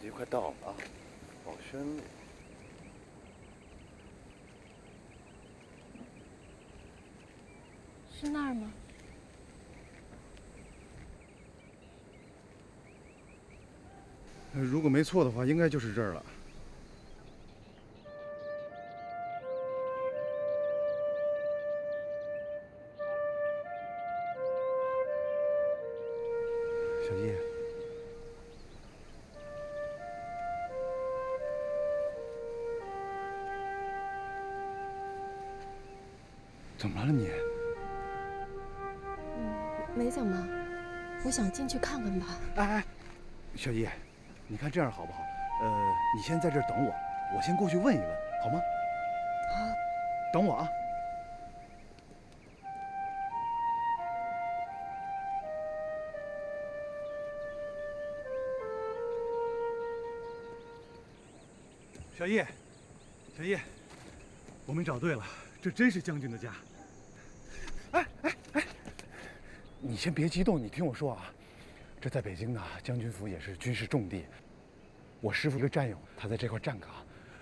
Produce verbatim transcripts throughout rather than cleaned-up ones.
集快到了啊，宝轩路。是那儿吗？如果没错的话，应该就是这儿了。 小叶，怎么了你？嗯，没怎么，我想进去看看吧。哎哎，小叶，你看这样好不好？呃，你先在这儿等我，我先过去问一问，好吗？好，等我啊。 小叶，小叶，我们找对了，这真是将军的家。哎哎哎，你先别激动，你听我说啊，这在北京呢，将军府也是军事重地。我师傅一个战友，他在这块站岗，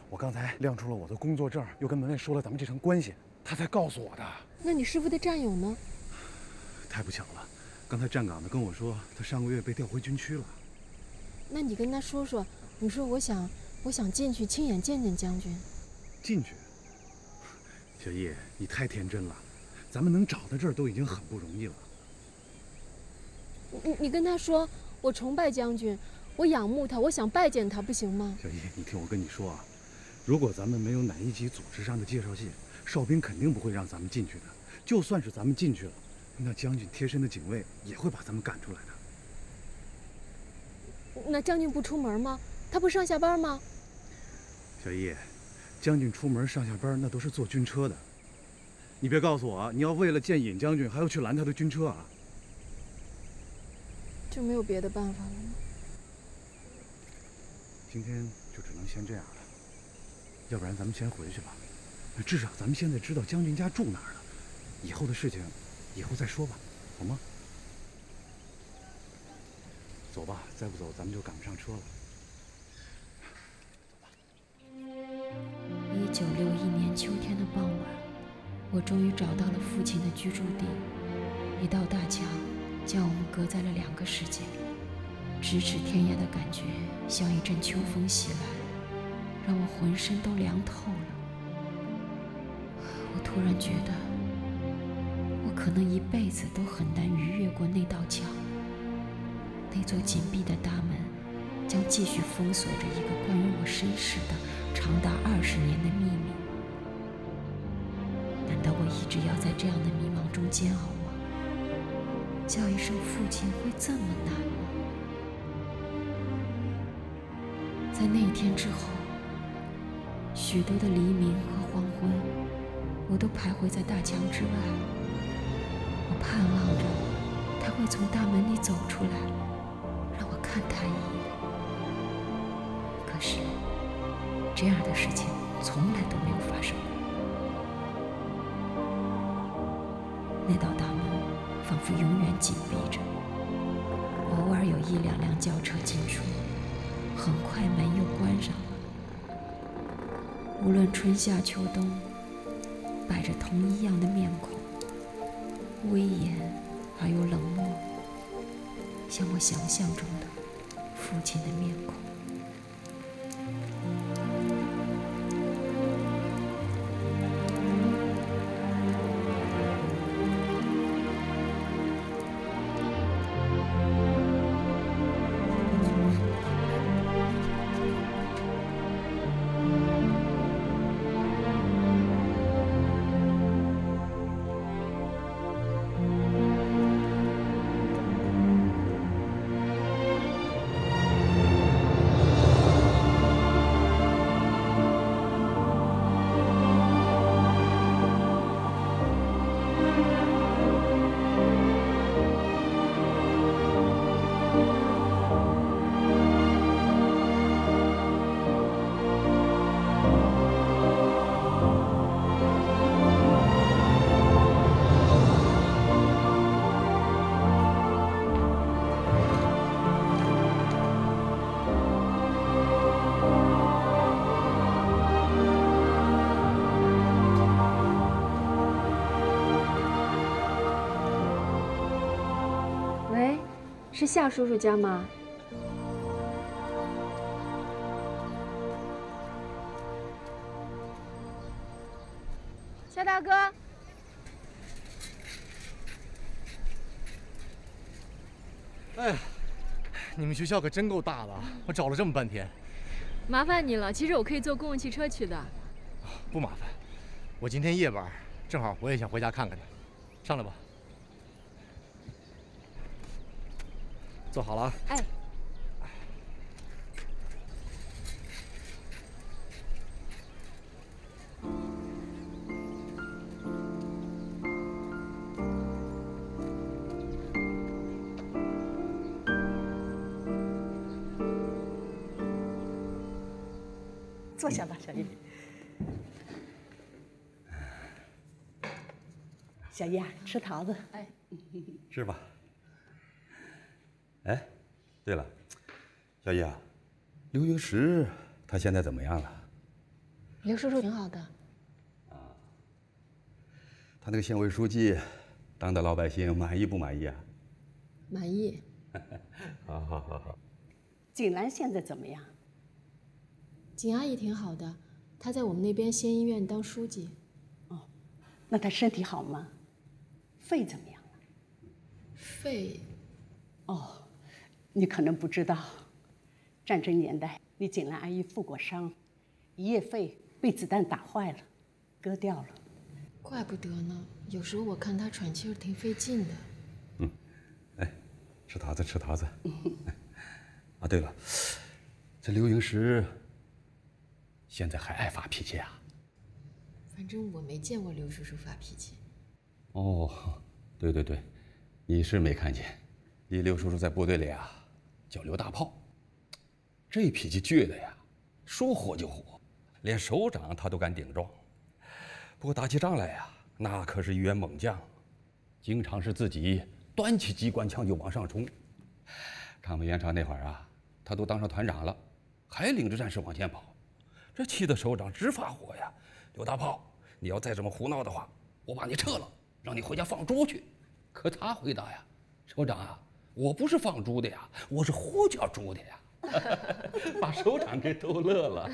我刚才亮出了我的工作证，又跟门卫说了咱们这层关系，他才告诉我的。那你师傅的战友呢？太不巧了，刚才站岗的跟我说，他上个月被调回军区了。那你跟他说说，你说我想。 我想进去亲眼见见将军。进去，小叶，你太天真了。咱们能找到这儿都已经很不容易了。你你跟他说，我崇拜将军，我仰慕他，我想拜见他，不行吗？小叶，你听我跟你说啊，如果咱们没有哪一级组织上的介绍信，哨兵肯定不会让咱们进去的。就算是咱们进去了，那将军贴身的警卫也会把咱们赶出来的。那将军不出门吗？ 他不上下班吗？小叶，将军出门上下班那都是坐军车的。你别告诉我，你要为了见尹将军还要去拦他的军车啊？就没有别的办法了吗？今天就只能先这样了，要不然咱们先回去吧。至少咱们现在知道将军家住哪儿了，以后的事情以后再说吧，好吗？走吧，再不走咱们就赶不上车了。 一九六一年秋天的傍晚，我终于找到了父亲的居住地。一道大墙将我们隔在了两个世界，咫尺天涯的感觉像一阵秋风袭来，让我浑身都凉透了。我突然觉得，我可能一辈子都很难逾越过那道墙。那座紧闭的大门将继续封锁着一个关于我身世的。 长达二十年的秘密，难道我一直要在这样的迷茫中煎熬吗？叫一声父亲会这么难吗？在那天之后，许多的黎明和黄昏，我都徘徊在大墙之外。我盼望着他会从大门里走出来，让我看他一眼。可是。 这样的事情从来都没有发生过。那道大门仿佛永远紧闭着，偶尔有一两辆轿车进出，很快门又关上了。无论春夏秋冬，摆着同一样的面孔，威严而又冷漠，像我想象中的父亲的面孔。是夏叔叔家吗？夏大哥，哎，你们学校可真够大的，我找了这么半天。麻烦你了，其实我可以坐公共汽车去的。不麻烦，我今天夜班，正好我也想回家看看他。上来吧。 坐好了啊！哎，坐下吧，小叶。小叶，吃桃子。哎，吃吧。 哎，对了，小叶啊，刘学石他现在怎么样了？刘叔叔挺好的。啊，他那个县委书记当的老百姓满意不满意啊？满意。好好好好。景兰现在怎么样？景阿姨挺好的，她在我们那边县医院当书记。哦，那她身体好吗？肺怎么样了？肺。哦。 你可能不知道，战争年代，你景兰阿姨负过伤，一夜肺被子弹打坏了，割掉了。怪不得呢，有时候我看她喘气儿挺费劲的。嗯，哎，吃桃子，吃桃子。啊，对了，这刘英石现在还爱发脾气啊？反正我没见过刘叔叔发脾气。哦，对对对，你是没看见，你刘叔叔在部队里啊。 叫刘大炮，这脾气倔的呀，说火就火，连首长他都敢顶撞。不过打起仗来呀，那可是一员猛将，经常是自己端起机关枪就往上冲。抗美援朝那会儿啊，他都当上团长了，还领着战士往前跑，这气得首长直发火呀！刘大炮，你要再这么胡闹的话，我把你撤了，让你回家放猪去。可他回答呀，首长啊。 我不是放猪的呀，我是呼叫猪的呀，把首长给逗乐了。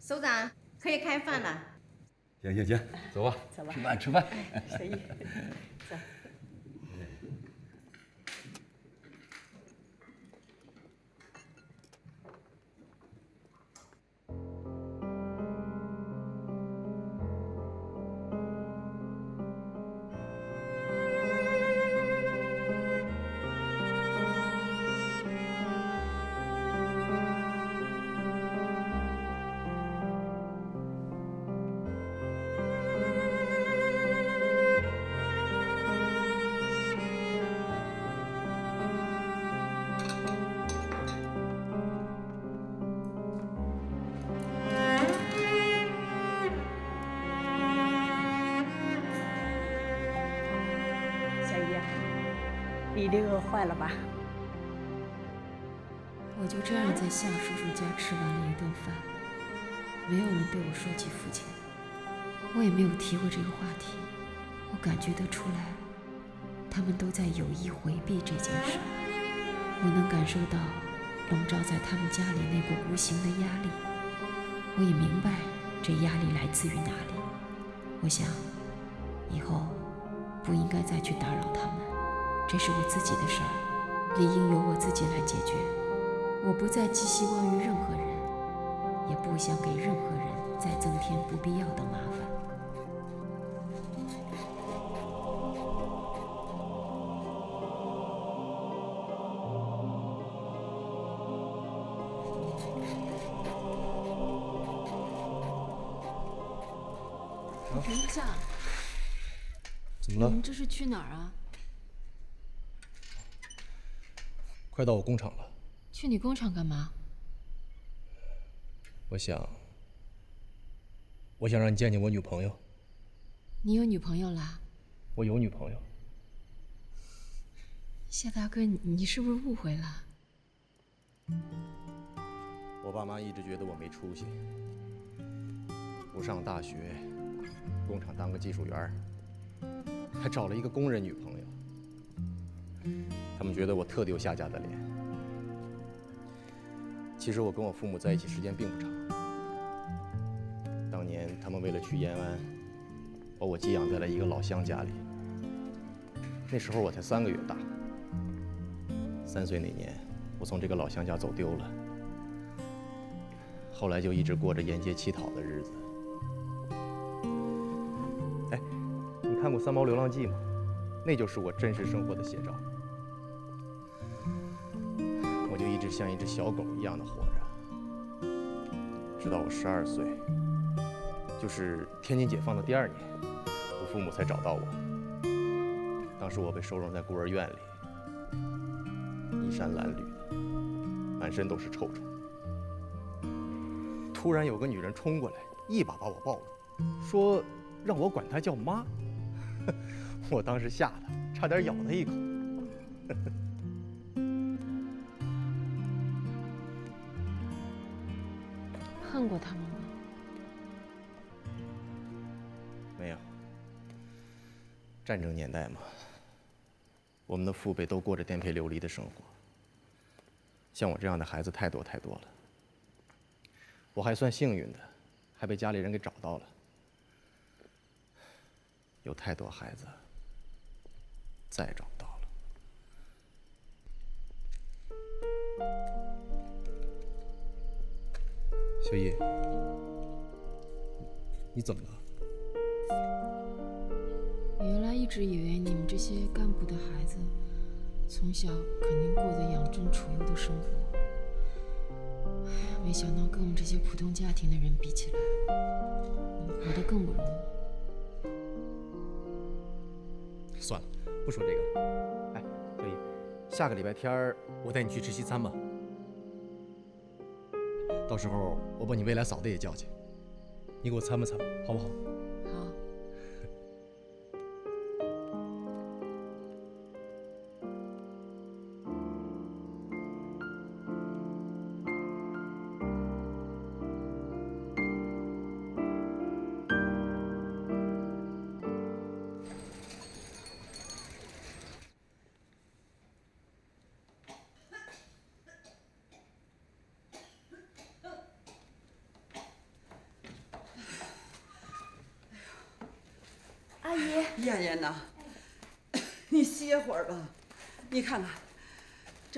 首长可以开饭了。行行行，走吧，走吧，吃饭吃饭。小叶，走。饿坏了吧？我就这样在夏叔叔家吃完了一顿饭，没有人对我说起父亲，我也没有提过这个话题。我感觉得出来，他们都在有意回避这件事。我能感受到笼罩在他们家里那股无形的压力，我也明白这压力来自于哪里。我想，以后不应该再去打扰他们。 这是我自己的事儿，理应由我自己来解决。我不再寄希望于任何人，也不想给任何人再增添不必要的麻烦。等一下，怎么了？你们这是去哪儿啊？ 快到我工厂了，去你工厂干嘛？我想，我想让你见见我女朋友。你有女朋友啦？我有女朋友。夏大哥，你你是不是误会了？我爸妈一直觉得我没出息，不上大学，工厂当个技术员，还找了一个工人女朋友。他们觉得我特丢下家的脸。其实我跟我父母在一起时间并不长，当年他们为了去延安，把我寄养在了一个老乡家里。那时候我才三个月大。三岁那年，我从这个老乡家走丢了，后来就一直过着沿街乞讨的日子。 看过《三毛流浪记》吗？那就是我真实生活的写照。我就一直像一只小狗一样的活着，直到我十二岁，就是天津解放的第二年，我父母才找到我。当时我被收容在孤儿院里，衣衫褴褛，满身都是臭虫。突然有个女人冲过来，一把把我抱住，说让我管她叫妈。 我当时吓得差点咬他一口。恨过他们吗？没有。战争年代嘛，我们的父辈都过着颠沛流离的生活。像我这样的孩子太多太多了。我还算幸运的，还被家里人给找到了。 有太多孩子再也找不到了。小叶，你怎么了？我原来一直以为你们这些干部的孩子，从小肯定过得养尊处优的生活，没想到跟我们这些普通家庭的人比起来，你们活得更不容易。 算了，不说这个了。哎，所以下个礼拜天儿我带你去吃西餐吧。到时候我把你未来嫂子也叫去，你给我参谋参谋，好不好？好。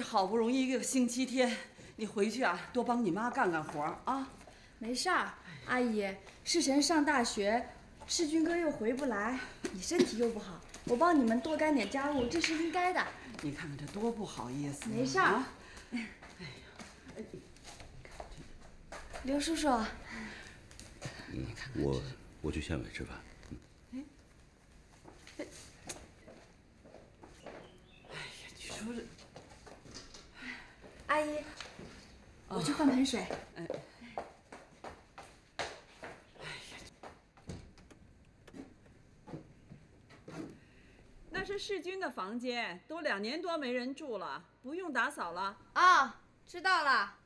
好不容易一个星期天，你回去啊，多帮你妈干干活啊。没事儿，阿姨，世神上大学，世军哥又回不来，你身体又不好，我帮你们多干点家务，这是应该的。你看看这多不好意思。没事儿。哎呀，刘叔叔，你看看我，我去县委吃饭。 阿姨，我去换盆水。哎，那是世军的房间，都两年多没人住了，不用打扫了。啊，知道了。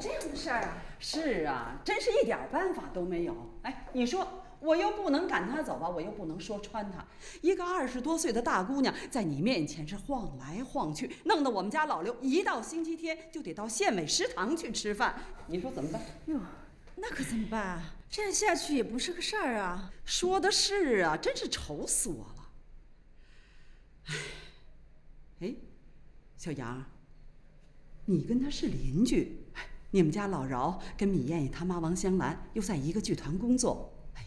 这样的事儿啊，是啊，真是一点办法都没有。哎，你说我又不能赶他走吧，我又不能说穿他。一个二十多岁的大姑娘在你面前是晃来晃去，弄得我们家老刘一到星期天就得到县委食堂去吃饭。你说怎么办？哟，那可怎么办啊？这样下去也不是个事儿啊。说的是啊，真是愁死我了。哎，哎，小杨，你跟他是邻居。 你们家老饶跟米艳艳他妈王香兰又在一个剧团工作，哎呀，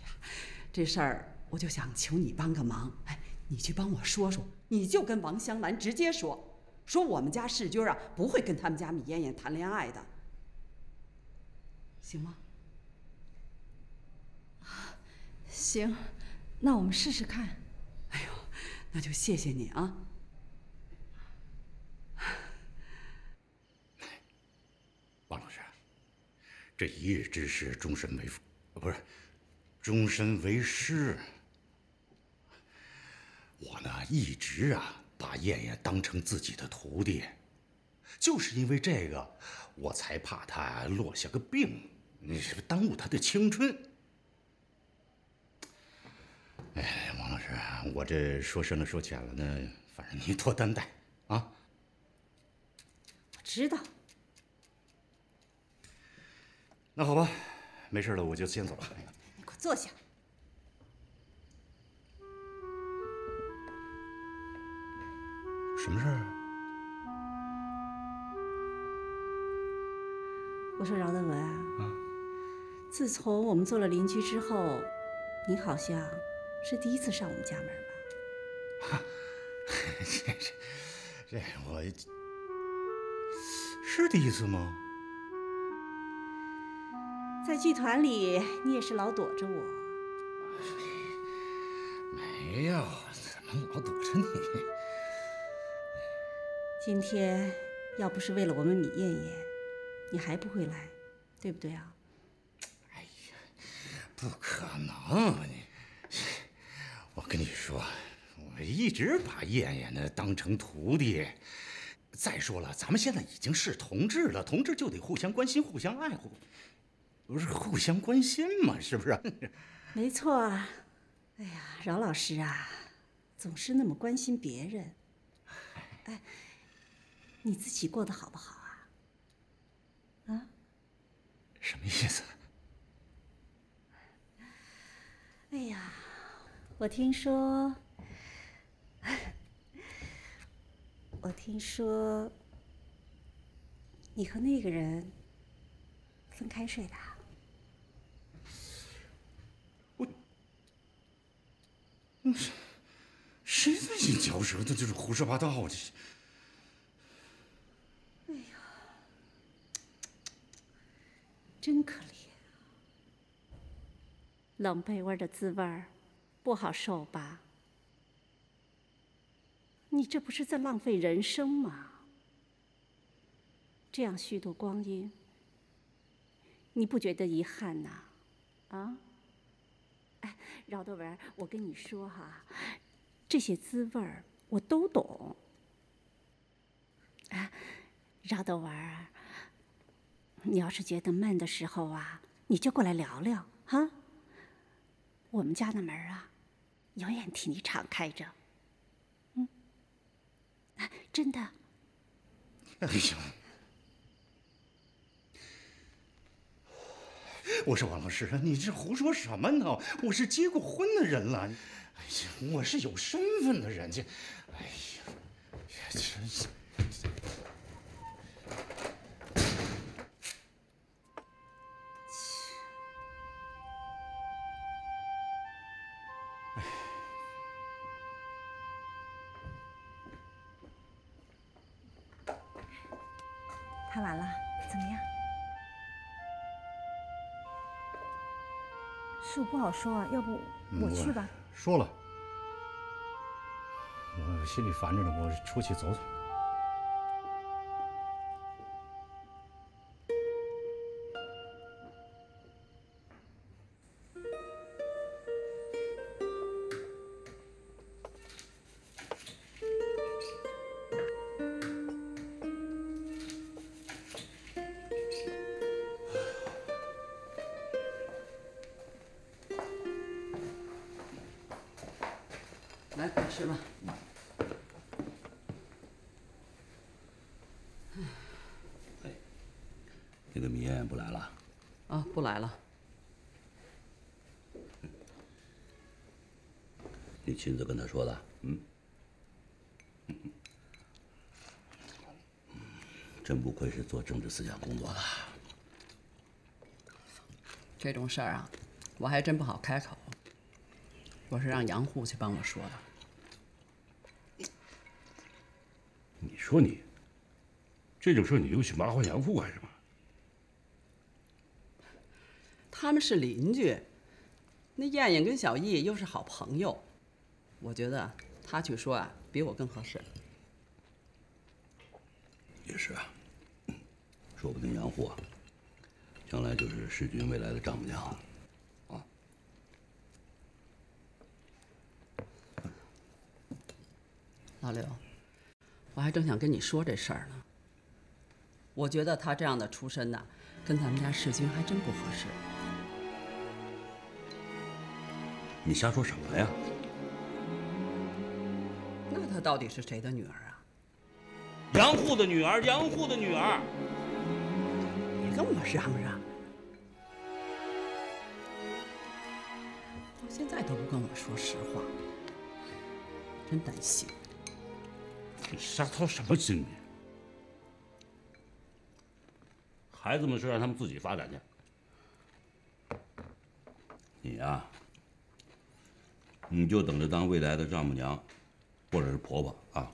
这事儿我就想求你帮个忙，哎，你去帮我说说，你就跟王香兰直接说，说我们家世钧啊不会跟他们家米艳艳谈恋爱的，行吗？啊，行，那我们试试看。哎呦，那就谢谢你啊。 王老师，这一日之事，终身为父，不是，终身为师。我呢，一直啊把燕燕当成自己的徒弟，就是因为这个，我才怕她落下个病，你耽误她的青春。哎，王老师，我这说深了说浅了呢，反正您多担待啊。我知道。 那好吧，没事了，我就先走了。你快坐下。什么事儿啊？我说饶德文啊，啊自从我们做了邻居之后，你好像是第一次上我们家门吧？啊、这这这，我是第一次吗？ 在剧团里，你也是老躲着我。没有，怎么老躲着你？今天要不是为了我们米艳艳，你还不会来，对不对啊？哎呀，不可能！我跟你说，我一直把艳艳呢当成徒弟。 再说了，咱们现在已经是同志了，同志就得互相关心、互相爱护。 不是互相关心嘛，是不是？没错啊。哎呀，饶老师啊，总是那么关心别人。哎，你自己过得好不好啊？啊？什么意思？哎呀，我听说，我听说，你和那个人分开睡的。 嗯，谁在你嚼舌头就是胡说八道这是。哎呀，真可怜啊！冷被窝的滋味儿不好受吧？你这不是在浪费人生吗？这样虚度光阴，你不觉得遗憾呐？啊？ 哎，饶德文，我跟你说哈，这些滋味儿我都懂。啊，饶德文，你要是觉得闷的时候啊，你就过来聊聊哈。我们家的门啊，永远替你敞开着。嗯，啊，真的。哎呀，我说王老师，你这胡说什么呢？我是结过婚的人了，哎呀，我是有身份的人家，哎呀，也真是。哎，看完了，怎么样？ 是不好说啊，要不我去吧。说了，我心里烦着呢，我出去走走。亲自跟他说的，嗯，真不愧是做政治思想工作的。这种事儿啊，我还真不好开口。我是让杨户去帮我说的。你说你这种事你又去麻烦杨户干什么？他们是邻居，那燕燕跟小易又是好朋友，我觉得他去说啊，比我更合适。也是啊，说不定杨户啊，将来就是世钧未来的丈母娘了。 老刘，我还正想跟你说这事儿呢。我觉得他这样的出身呢，跟咱们家世钧还真不合适。你瞎说什么呀？那她到底是谁的女儿啊？杨户的女儿，杨户的女儿。别跟我嚷嚷！到现在都不跟我说实话，真担心。 你瞎操什么心呢？孩子们是让他们自己发展去。你啊，你就等着当未来的丈母娘，或者是婆婆啊。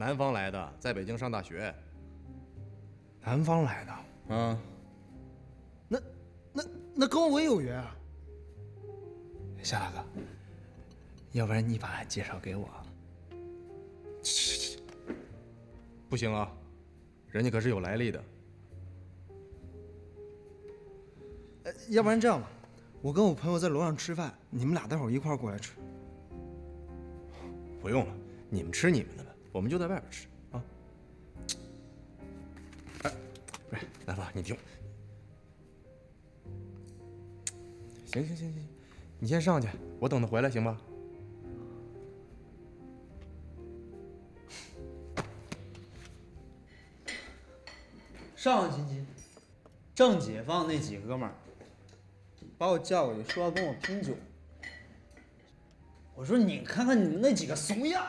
南方来的，在北京上大学。南方来的，啊，那那那跟我也有缘啊。夏大哥，要不然你把介绍给我？不行啊，人家可是有来历的。呃，要不然这样吧，我跟我朋友在楼上吃饭，你们俩待会儿一块儿过来吃。不用了，你们吃你们的吧。 我们就在外边吃啊！哎，不是，南方，你听，行行行行，你先上去，我等他回来，行吧？上星期，正解放那几个哥们儿把我叫过去，说要跟我拼酒。我说你看看你们那几个怂样，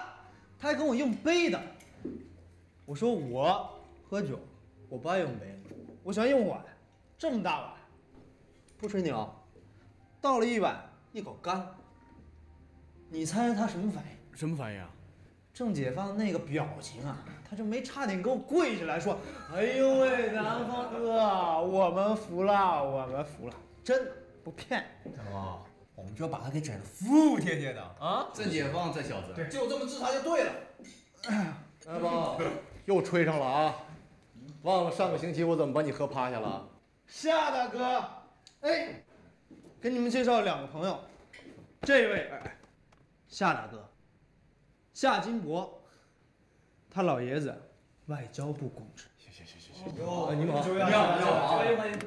他还跟我用杯的。我说我喝酒，我不爱用杯，我喜欢用碗，这么大碗。不吹牛，倒了一碗，一口干了。你猜他什么反应？什么反应啊？ 郑姐发的那个表情啊，她就没差点给我跪下来说：“哎呦喂，南方哥，我们服了，我们服了，真的不骗你。”哦，我们就要把他给整得服服帖帖的啊！郑解放这小子，对，就这么治他就对了。来吧，又吹上了啊！忘了上个星期我怎么把你喝趴下了？夏大哥，哎，给你们介绍两个朋友，这位夏大哥。 夏金博，他老爷子外交部公职。行行行行行，哦，你好，你好，你好，欢迎欢迎。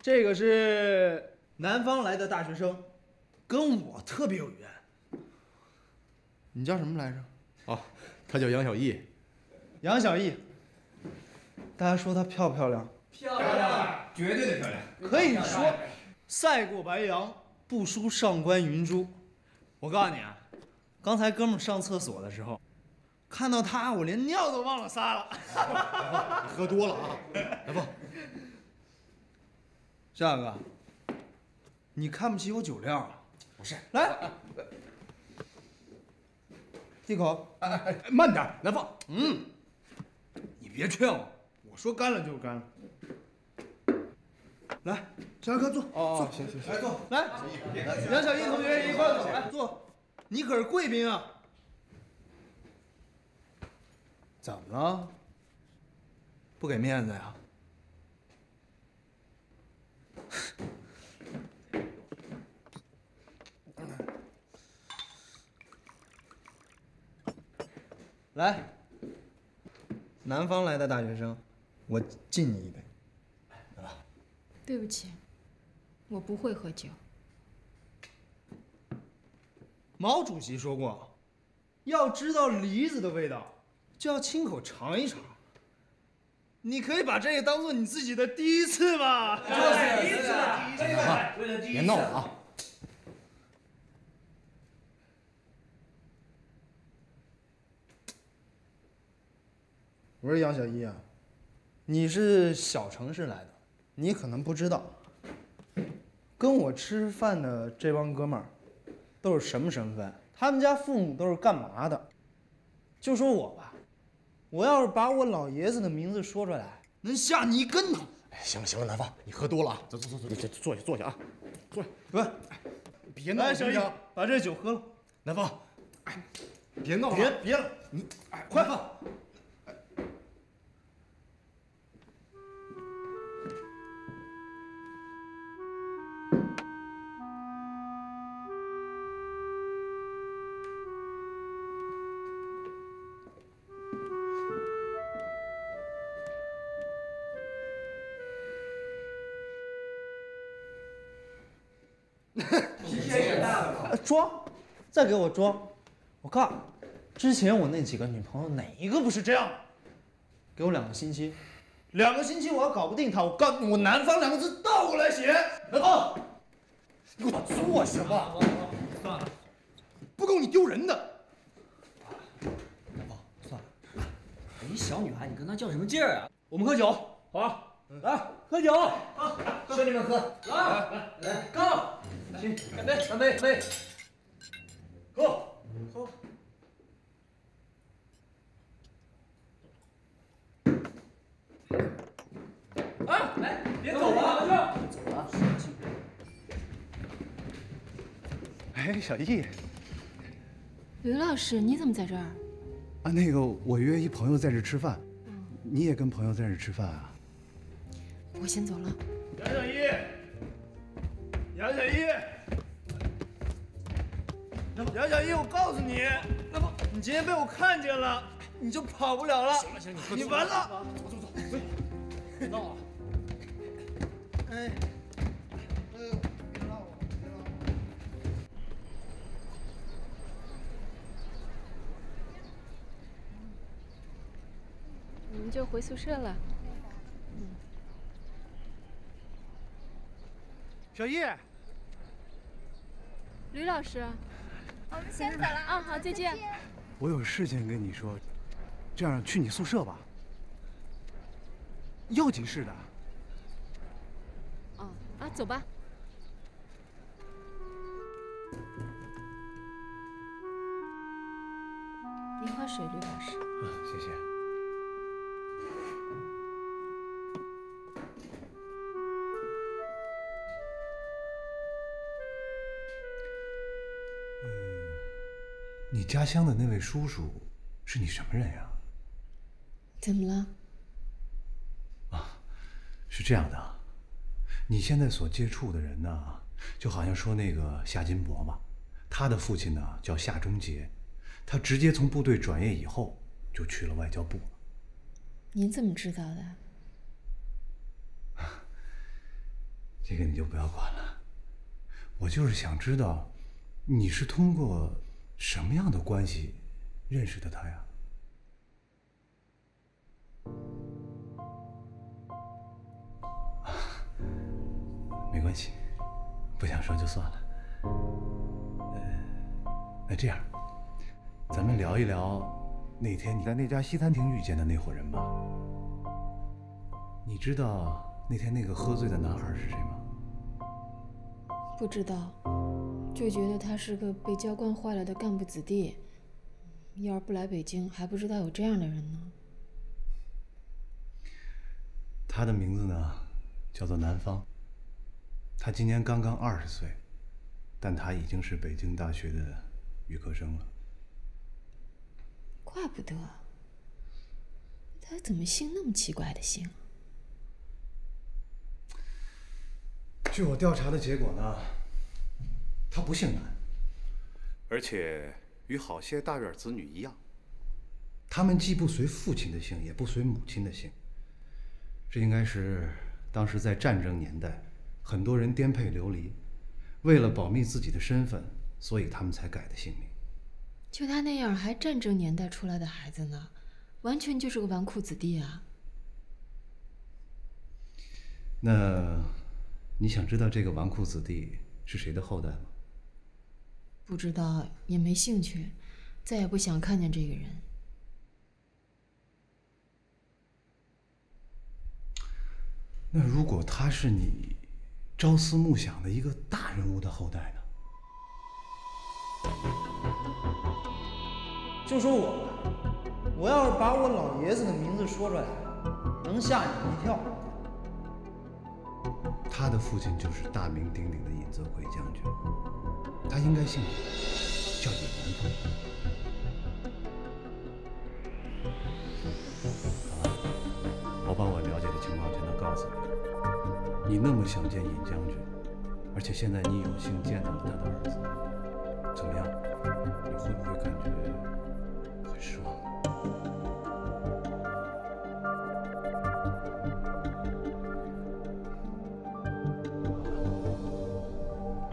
这个是南方来的大学生，跟我特别有缘。你叫什么来着？哦，他叫杨小艺。杨小艺，大家说她漂不漂亮？漂亮，绝对的漂亮。可以说，赛过白杨，不输上官云珠。我告诉你啊。 刚才哥们上厕所的时候，看到他，我连尿都忘了撒了。来吧，你喝多了啊！来吧，夏哥，你看不起我酒量啊？不是，来，一口。哎哎哎，慢点，南方。嗯，你别劝我，我说干了就是干了。来，小哥坐。哦，行行行，来坐。来，杨小艺同学一块走，来坐。 你可是贵宾啊！怎么了？不给面子呀？来，南方来的大学生，我敬你一杯，来吧。对不起，我不会喝酒。 毛主席说过，要知道梨子的味道，就要亲口尝一尝。你可以把这个当做你自己的第一次吧，就是第一次，第一次，别闹了啊！我说杨小一啊，你是小城市来的，你可能不知道，跟我吃饭的这帮哥们儿。 都是什么身份？他们家父母都是干嘛的？就说我吧，我要是把我老爷子的名字说出来，能吓你一跟头。哎，行了行了，南方，你喝多了啊，走走走走，坐坐下坐下啊，坐下。喂，别闹了，小一，把这酒喝了。南方，哎，别闹了，别别了，你哎，快放。脾气也大了吧？装，再给我装！我告诉你，之前我那几个女朋友哪一个不是这样的？给我两个星期，两个星期我要搞不定她，我告诉你，我南方两个字倒过来写。南方，你给我做什么？算了，不够你丢人的。南方，算了，一小女孩，你跟她较什么劲儿啊？我们喝酒，好吧？ 来喝酒，好，兄弟们喝，来来来，干！行，干杯，干杯，干杯！喝，喝。啊，来，别走啊！走了。哎，小易，吕老师，你怎么在这儿？啊，那个，我约一朋友在这吃饭，你也跟朋友在这吃饭啊？ 我先走了。杨小一，杨小一，杨小一，我告诉你，那不，你今天被我看见了，你就跑不了了。行了行了，你完了。走走走，走，别闹了。哎，哎呦，别闹我，别闹我。我们就回宿舍了。 小易，吕老师，我们先走了啊，好，再见。我有事情跟你说，这样去你宿舍吧，要紧事的。哦，啊，走吧。 您喝水，吕老师。啊，谢谢。嗯，你家乡的那位叔叔是你什么人呀？怎么了？啊，是这样的，你现在所接触的人呢，就好像说那个夏金伯嘛，他的父亲呢叫夏忠杰。 他直接从部队转业以后，就去了外交部了。您怎么知道的？这个你就不要管了。我就是想知道，你是通过什么样的关系认识的他呀？没关系，不想说就算了。呃，那这样。 咱们聊一聊那天你在那家西餐厅遇见的那伙人吧。你知道那天那个喝醉的男孩是谁吗？不知道，就觉得他是个被教惯坏了的干部子弟。要是不来北京，还不知道有这样的人呢。他的名字呢，叫做南方。他今年刚刚二十岁，但他已经是北京大学的预科生了。 怪不得，他怎么姓那么奇怪的姓啊？据我调查的结果呢，他不姓南，而且与好些大院子女一样，他们既不随父亲的姓，也不随母亲的姓。这应该是当时在战争年代，很多人颠沛流离，为了保密自己的身份，所以他们才改的姓名。 就他那样还战争年代出来的孩子呢，完全就是个纨绔子弟啊！那你想知道这个纨绔子弟是谁的后代吗？不知道，也没兴趣，再也不想看见这个人。那如果他是你朝思暮想的一个大人物的后代呢？ 就说我吧，我要是把我老爷子的名字说出来，能吓你一跳。他的父亲就是大名鼎鼎的尹泽奎将军，他应该姓尹，叫尹南风。好吧，我把我了解的情况全都告诉你。你那么想见尹将军，而且现在你有幸见到了他的儿子，怎么样？你会不会感觉？ 失望。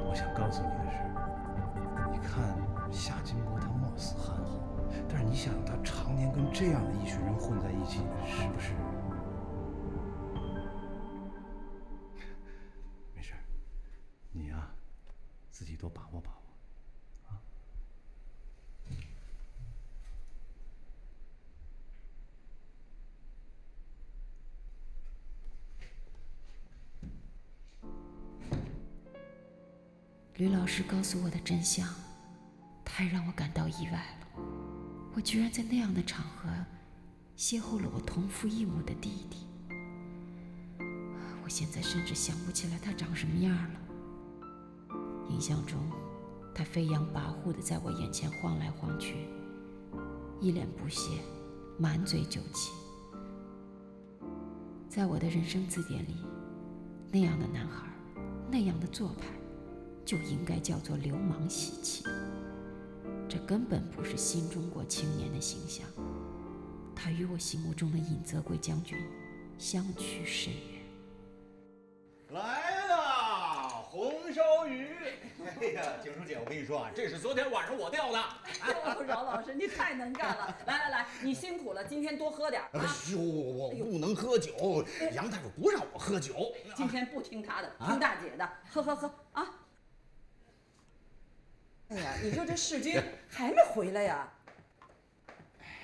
我想告诉你的是，你看夏金波他貌似憨厚，但是你想他常年跟这样的一群人混在一起，是不是？没事，你啊，自己多把握把握。 吕老师告诉我的真相，太让我感到意外了。我居然在那样的场合邂逅了我同父异母的弟弟。我现在甚至想不起来他长什么样了。印象中，他飞扬跋扈地在我眼前晃来晃去，一脸不屑，满嘴酒气。在我的人生字典里，那样的男孩，那样的做派。 就应该叫做流氓习气，这根本不是新中国青年的形象，他与我心目中的尹泽奎将军相去甚远。来了，红烧鱼！哎呀，景书姐，我跟你说啊，这是昨天晚上我钓的。哎，饶老师，你太能干了！来来来，你辛苦了，今天多喝点啊！哟，我不能喝酒，杨大夫不让我喝酒。今天不听他的，听大姐的，喝喝喝啊！ 哎哎呀，你说这世军还没回来呀？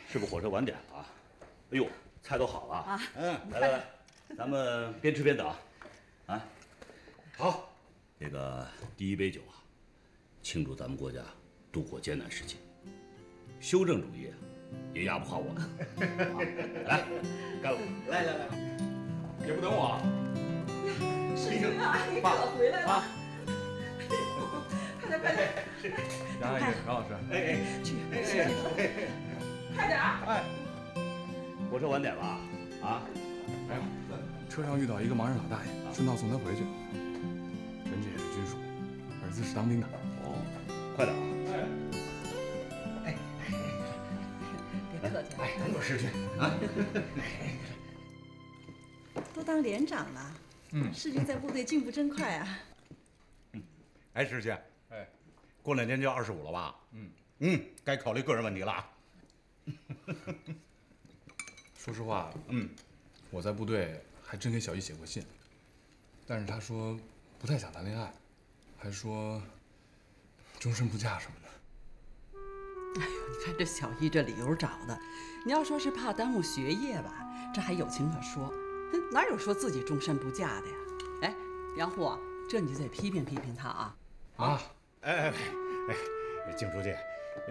是不是火车晚点了啊？哎呦，菜都好了啊！嗯，来来来，咱们边吃边等啊！啊，好，这个第一杯酒啊，庆祝咱们国家度过艰难时期，修正主义也压不垮我们。来，干了！来来来，也不等我啊！世军啊，你可回来了！ 快点！杨阿姨，杨老师，哎哎，去，快点啊！哎，火车晚点了啊？没有，车上遇到一个盲人老大爷，顺道送他回去。人家也是军属，儿子是当兵的。哦，快点啊！哎哎哎，别客气，哎，等我师去啊！都当连长了，嗯，世军在部队进步真快啊。嗯，哎，师去。 哎，过两天就要二十五了吧？嗯嗯，该考虑个人问题了啊。说实话，嗯，我在部队还真给小姨写过信，但是她说不太想谈恋爱，还说终身不嫁什么的。哎呦，你看这小姨这理由找的，你要说是怕耽误学业吧，这还有情可说，哪有说自己终身不嫁的呀？哎，杨户，这你就得批评批评她啊。啊。 哎哎哎，静书记，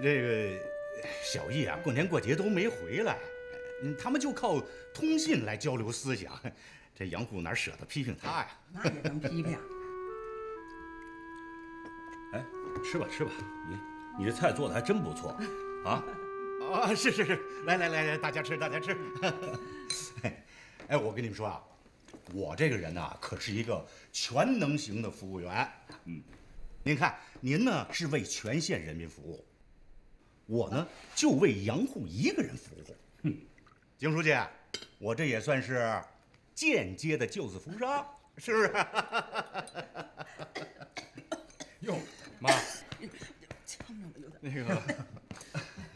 这个小易啊，过年过节都没回来，他们就靠通信来交流思想，这杨虎哪舍得批评他呀？那也能批评。哎，吃吧吃吧，你你这菜做的还真不错，啊啊是是是，来来来来，大家吃大家吃。哎，我跟你们说啊，我这个人呐，可是一个全能型的服务员，嗯。 您看，您呢是为全县人民服务，我呢就为杨户一个人服务。哼，金书记，我这也算是间接的救死扶伤，是不是？哟，妈，呛着了有点。那个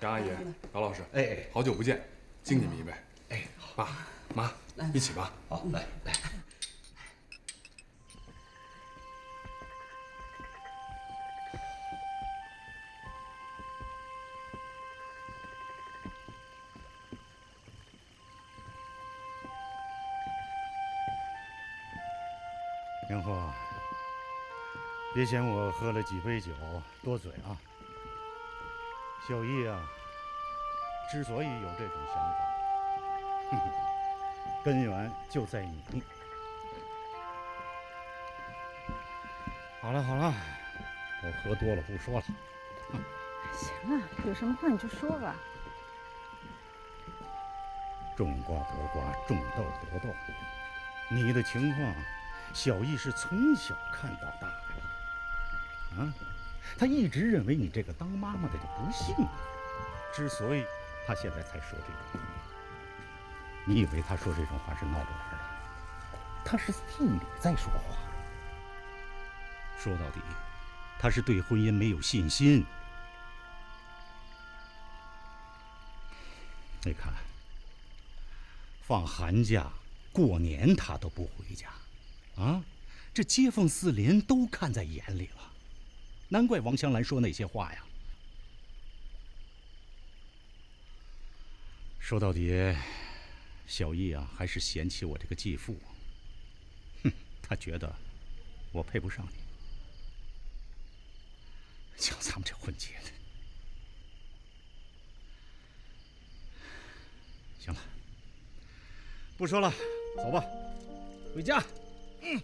杨阿姨、杨老师，哎哎，好久不见，敬你们一杯。哎，爸妈，一起吧。好，来来。 杨虎，别嫌我喝了几杯酒多嘴啊。小易啊，之所以有这种想法，哼哼，根源就在你。好了好了，我喝多了不说了。嗯、行了，有什么话你就说吧。种瓜得瓜，种豆得豆，你的情况。 小易是从小看到大的，啊，他一直认为你这个当妈妈的就不幸福，之所以他现在才说这种话，你以为他说这种话是闹着玩的？他是替你在说话。说到底，他是对婚姻没有信心。你看，放寒假、过年他都不回家。 啊，这街坊四邻都看在眼里了，难怪王香兰说那些话呀。说到底，小易啊，还是嫌弃我这个继父。哼，他觉得我配不上你。瞧咱们这混结的。行了，不说了，走吧，回家。 嗯。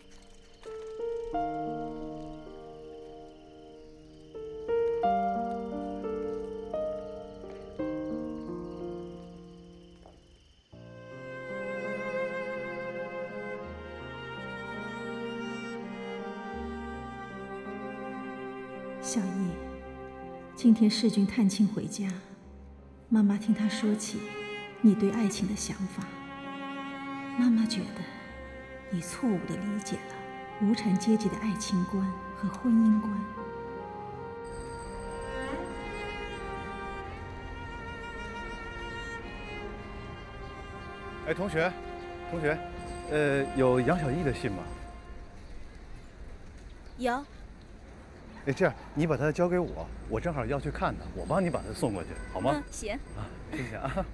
小易，今天世军探亲回家，妈妈听他说起你对爱情的想法，妈妈觉得。 你错误地理解了无产阶级的爱情观和婚姻观。哎，同学，同学，呃，有杨小艺的信吗？有。哎，这样你把它交给我，我正好要去看它，我帮你把它送过去，好吗？嗯，行啊，谢谢啊。